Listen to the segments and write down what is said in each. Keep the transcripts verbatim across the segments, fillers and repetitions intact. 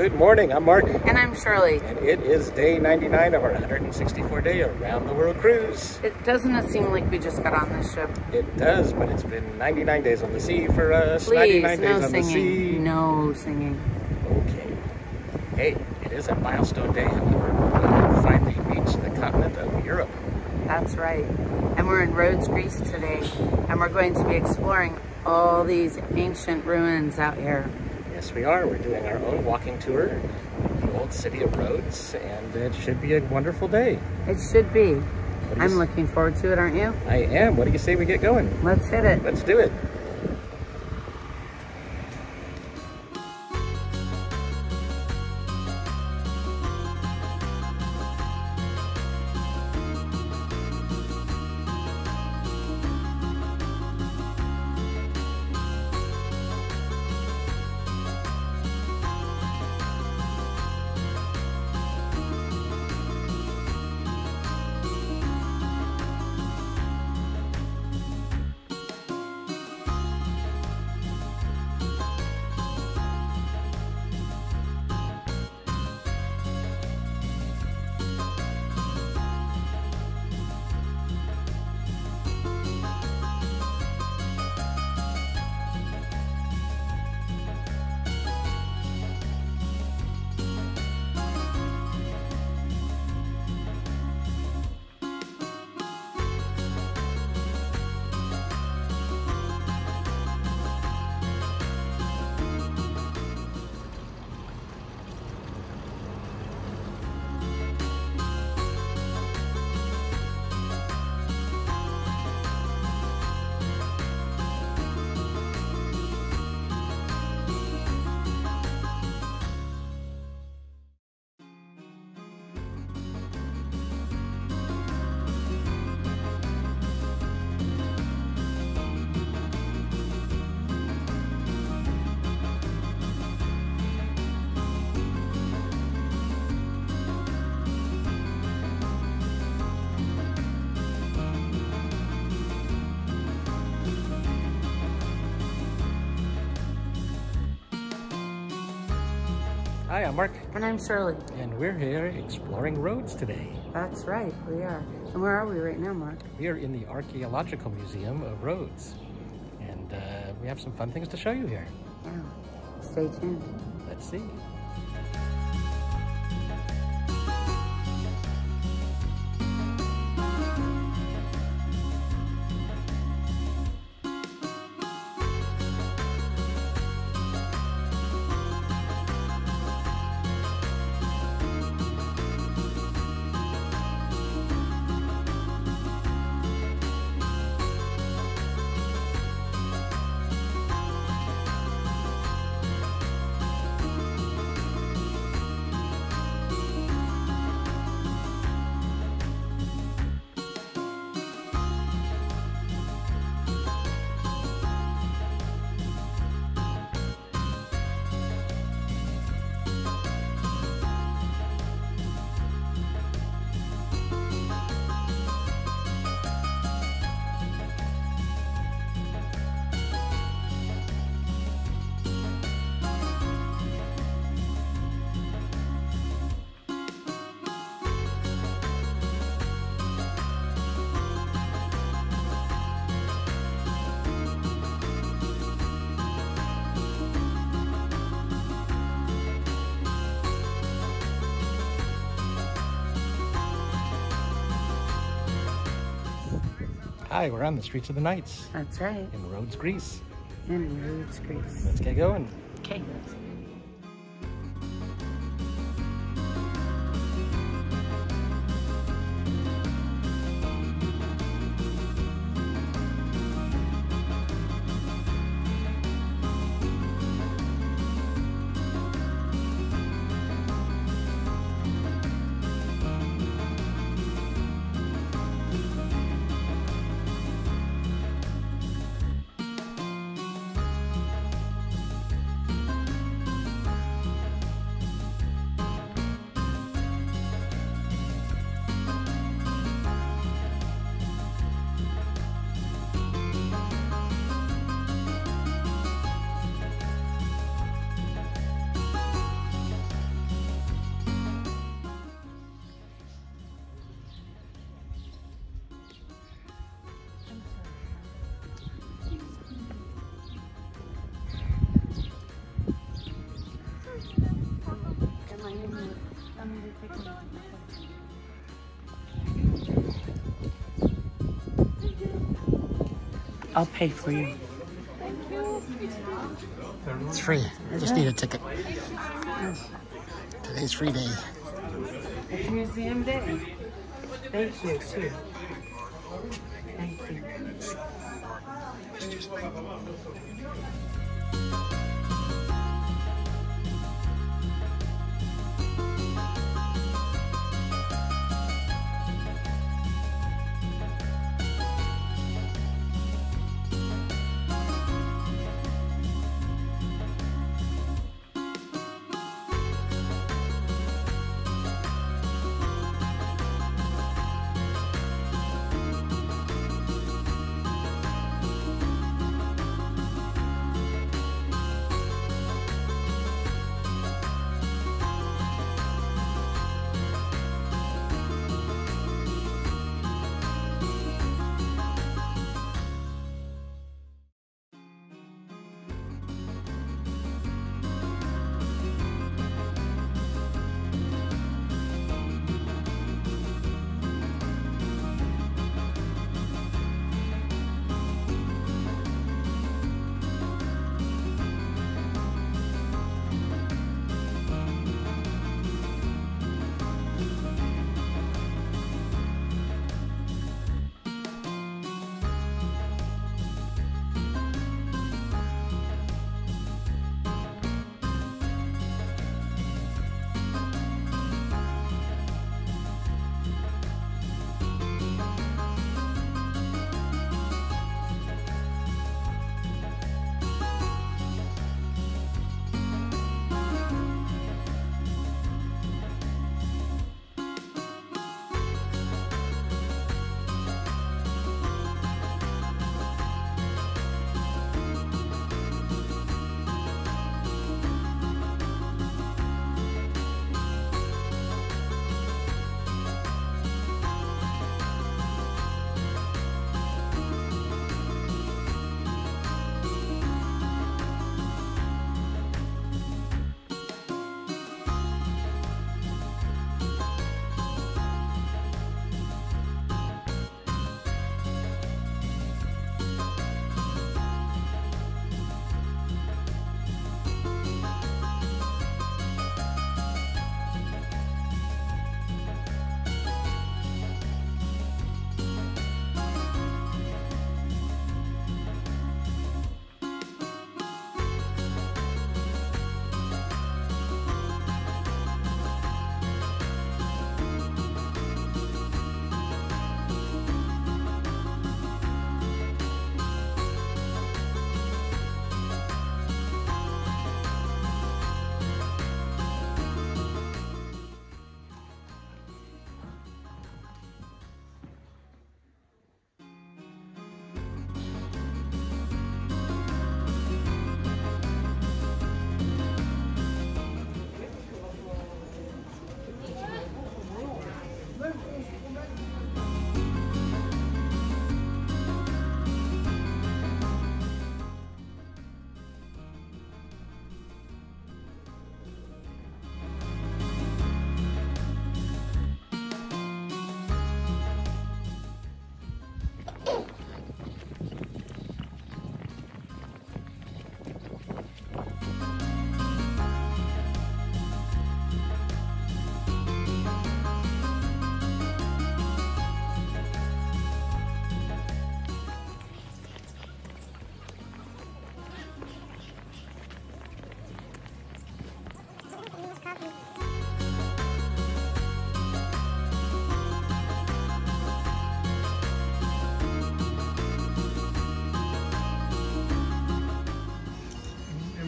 Good morning, I'm Mark. And I'm Shirley. And it is day ninety-nine of our one hundred sixty-four day around the world cruise. It doesn't it seem like we just got on this ship? It does, but it's been ninety-nine days on the sea for us. Please, ninety-nine no days on singing. the sea. No singing. Okay. Hey, it is a milestone day, however. We finally reached the continent of Europe. That's right. And we're in Rhodes, Greece today, and we're going to be exploring all these ancient ruins out here. Yes, we are. We're doing our own walking tour in the old city of Rhodes, and it should be a wonderful day. It should be. I'm looking forward to it, aren't you? I am. What do you say we get going? Let's hit it. Let's do it. Hi, I'm Mark. And I'm Shirley. And we're here exploring Rhodes today. That's right, we are. And where are we right now, Mark? We are in the Archaeological Museum of Rhodes. And uh, we have some fun things to show you here. Yeah, stay tuned. Let's see. Hi, we're on the streets of the Knights. That's right. In Rhodes, Greece. In Rhodes, Greece. Let's get going. Okay. I'll pay for you. Thank you. It's free. Just need a ticket. Today's free day. It's museum day. Thank you, too. Thank you.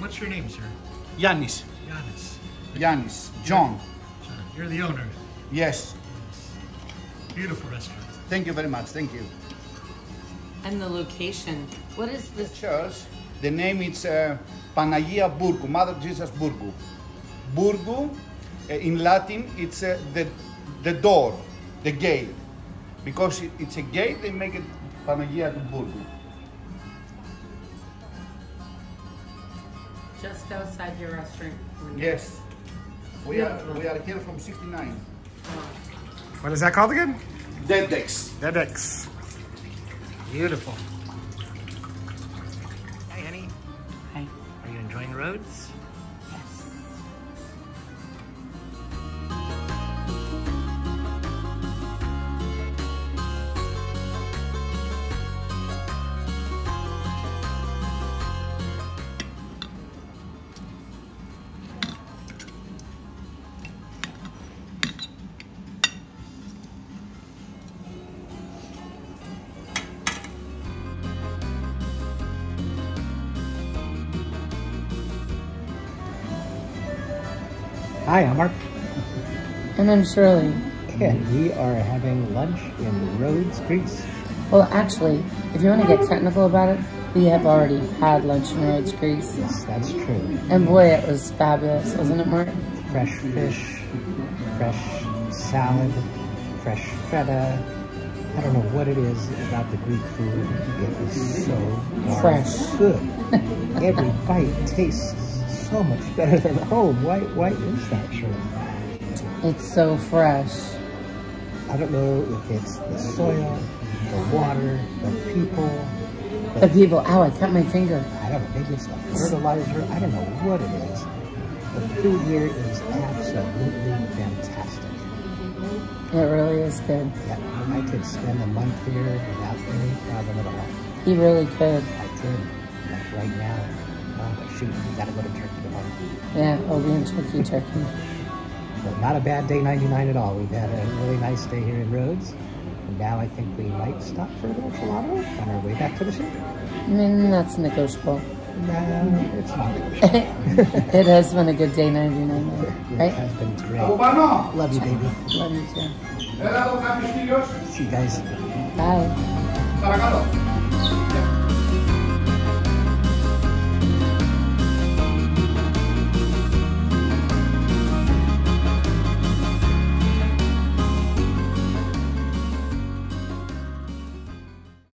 What's your name, sir? Yannis. Yannis. Yannis. John. John. You're the owner. Yes. Yes. Beautiful restaurant. Thank you very much. Thank you. And the location. What is this? Church. The name is uh, Panagia Burgu, Mother Jesus Burgu. Burgu, uh, in Latin, it's uh, the, the door, the gate. Because it, it's a gate, they make it Panagia Burgu. Just outside your restaurant window. Yes. We are we are here from sixty-nine. What is that called again? Dedex. Dedex. Beautiful. Hi, honey. Hi. Are you enjoying Rhodes? Hi, I'm Mark. And I'm Shirley. And we are having lunch in Rhodes, Greece. Well, actually, if you want to get technical about it, we have already had lunch in Rhodes, Greece. Yes, that's true. And boy, it was fabulous, wasn't it, Mark? Fresh fish, fresh salad, fresh feta. I don't know what it is about the Greek food. It is so fresh, good. Every bite tastes so much better than home. Why, why is that, Shirley? It's so fresh. I don't know if it's the soil, the water, the people. The, the people. Ow, I cut my finger. I don't know. Maybe it's the fertilizer. I don't know what it is. The food here is absolutely fantastic. It really is good. Yeah, I could spend a month here without any problem at all. He really could. I could. Like right now. Oh, shoot, we gotta go to Turkey tomorrow. Yeah, we'll be in Turkey, Turkey. Well, not a bad day ninety-nine at all. We've had a really nice day here in Rhodes. And now I think we might stop for a little gelato on our way back to the ship. Mm, that's negotiable. No, it's not negotiable. It has been a good day ninety-nine, right? It has been great. Love you, baby. Love you, too. See you guys. Bye.